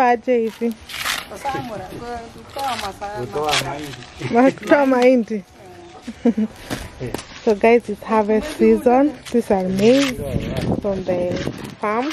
Aje hivi kutoa mahindi. So guys, it's harvest season. These are maize from the farm.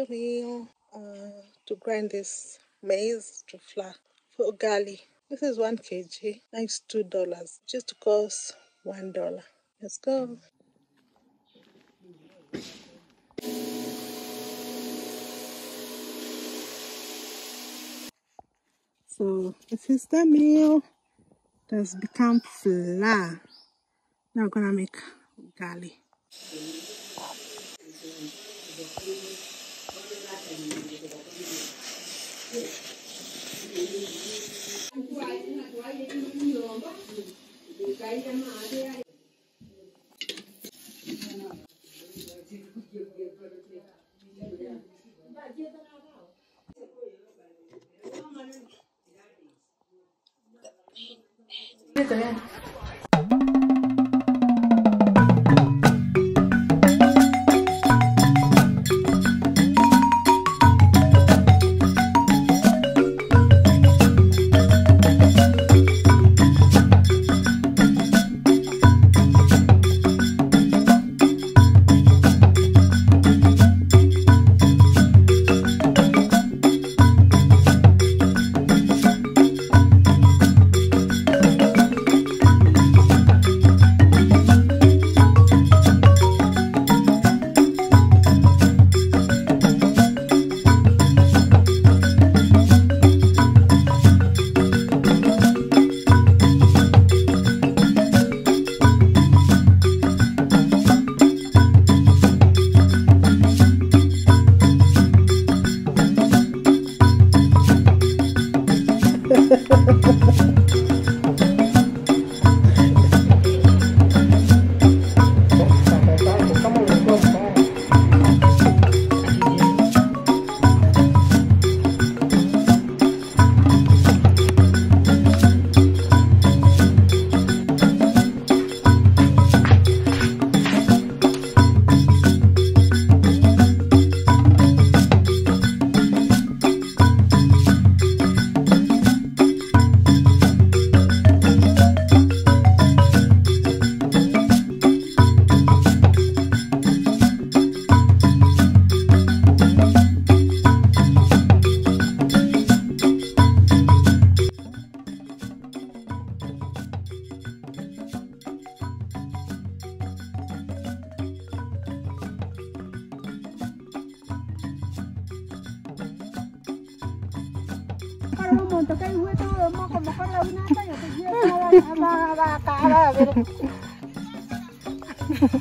Meal to grind this maize to flour for ugali. This is 1 kg, nice $2, just cost $1. Let's go. So this is the meal that's become flour. Now we're gonna make ugali. Dito yan.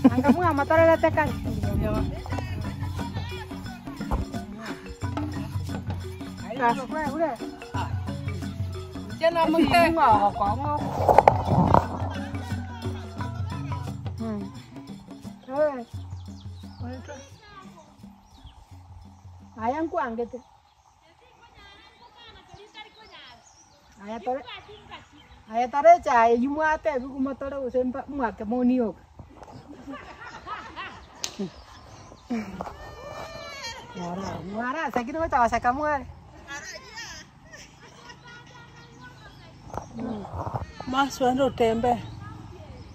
Ang kamu nga matala tekan. Ayam ku anggit. Ayatare chay yumate kumatoro sempa muake moniok. Muara sakit mo tawa sa kamu ay. Maswan ro tembe.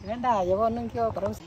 Ganda yawo nang kyo karos.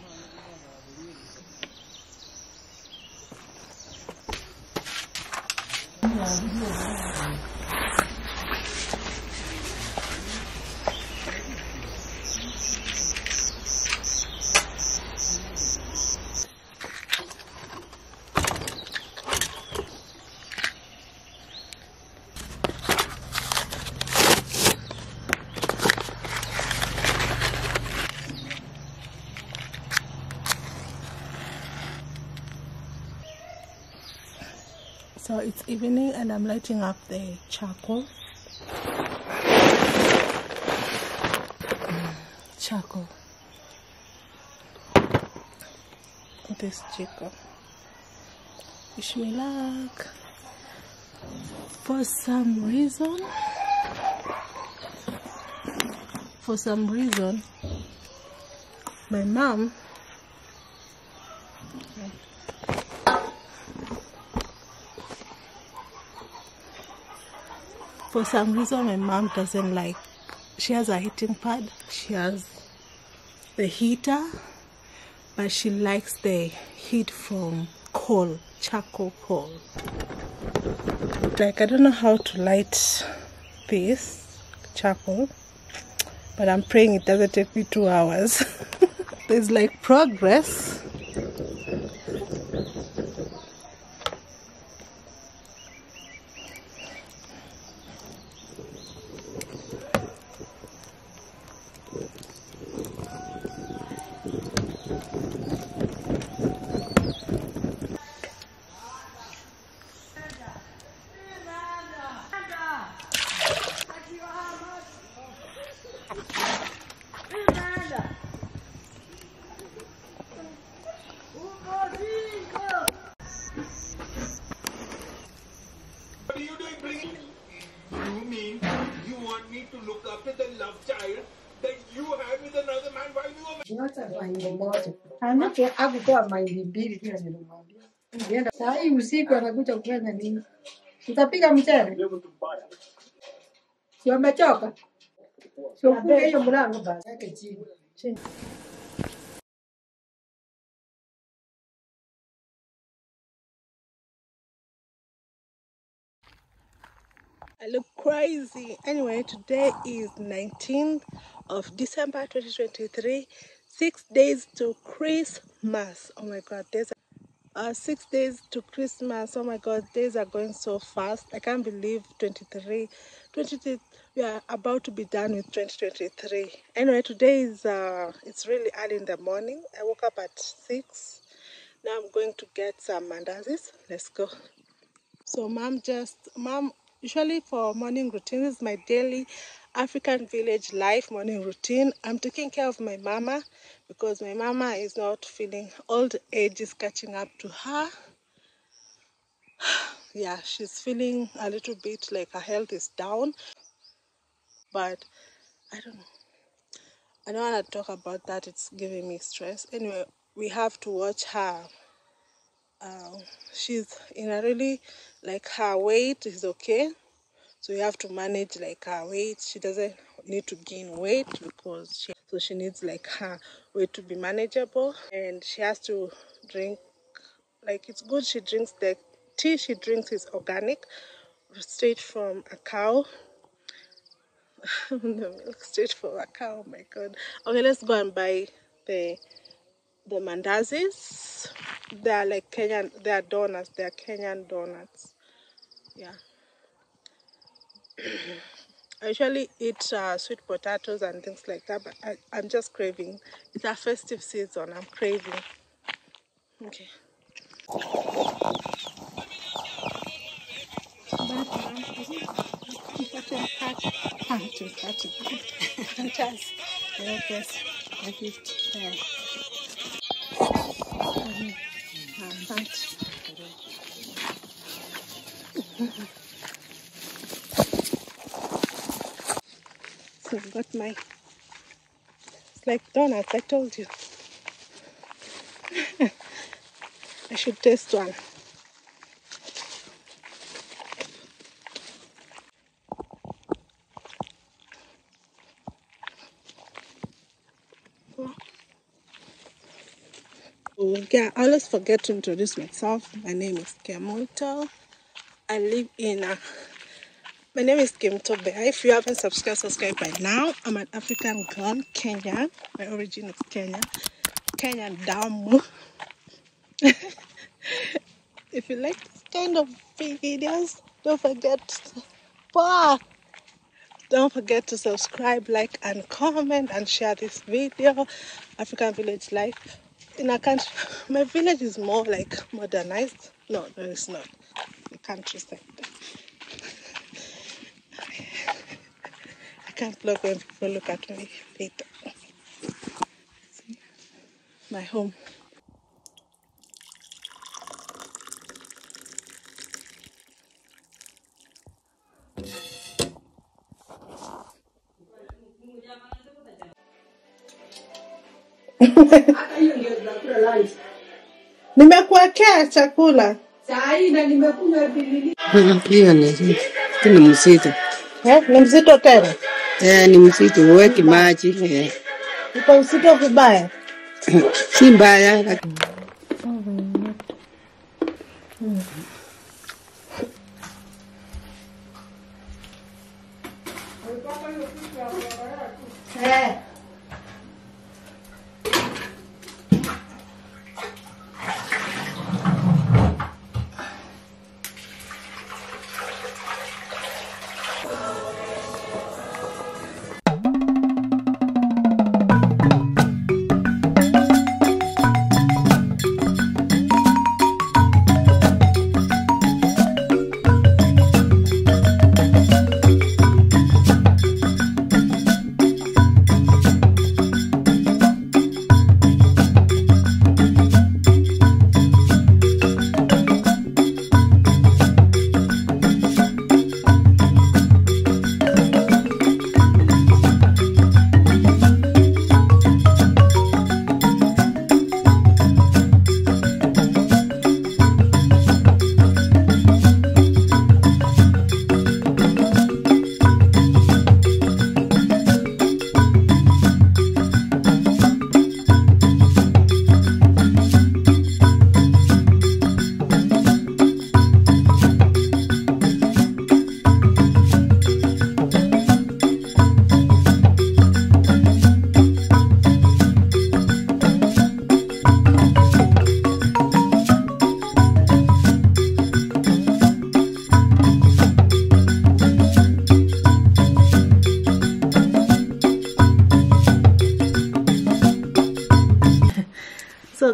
So it's evening and I'm lighting up the charcoal. This Jacob. Wish me luck. For some reason, my mom. For some reason, my mom doesn't like, she has a heating pad, she has the heater, but she likes the heat from coal, charcoal coal. Like, I don't know how to light this charcoal, but I'm praying it doesn't take me 2 hours. There's like progress. You mean you want me to look after the love child that you have with another man while you were married. Hanapo hakutoa mahindi pia nilimwambia. Nenda saa hii usiku anakuja kufanya nini? Tutapika mchele. Sio mmechoka? Sio kuja hiyo mlango basi yake chini. I look crazy. Anyway, today is 19th of December 2023. 6 days to Christmas. Oh my God, there's 6 days to Christmas. Oh my God, days are going so fast. I can't believe 23. We are about to be done with 2023. Anyway, today is it's really early in the morning. I woke up at 6. Now I'm going to get some mandazis. Let's go. So mom. Usually for morning routine, this is my daily African village life morning routine. I'm taking care of my mama because my mama is not feeling, old age is catching up to her. Yeah, she's feeling a little bit like her health is down. But I don't know. I don't want to talk about that. It's giving me stress. Anyway, we have to watch her. She's in a really, like, her weight is okay, so you have to manage like her weight. She doesn't need to gain weight because she needs like her weight to be manageable, and she has to drink, like, it's good she drinks the tea she drinks is organic, straight from a cow. The milk straight from a cow. Oh my God. Okay, let's go and buy the mandazis. They are like Kenyan, they are donuts, they are Kenyan donuts. Yeah. I usually eat sweet potatoes and things like that, but I'm just craving. It's a festive season, I'm craving. Okay. So I've got my, it's like donuts, I told you. I should taste one. Yeah, I always forget to introduce myself. My name is Kemunto. I live in my name is Kemunto Bear. If you haven't subscribed, subscribe by now. I'm an African girl, Kenyan. My origin is Kenya. Kenyan Damu. If you like this kind of videos, don't forget to subscribe, like, and comment, and share this video. African village life. In a country, my village is more like modernized. No, it's not. The countryside. I can't vlog when people look at me later. See? My home. Nimekuwekea chakula. Saida nimekunywa bilili. Pia ni mzito. Ni mzito tena. Ni mzito, uweke maji. Uko mzito vibaya. Si mbaya lakini.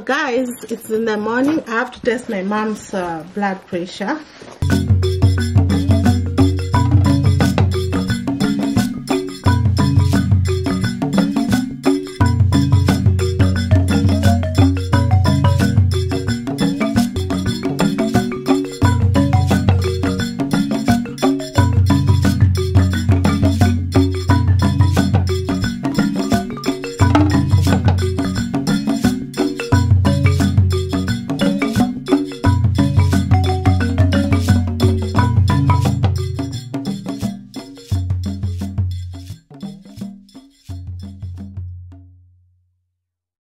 guys, it's in the morning. I have to test my mom's blood pressure.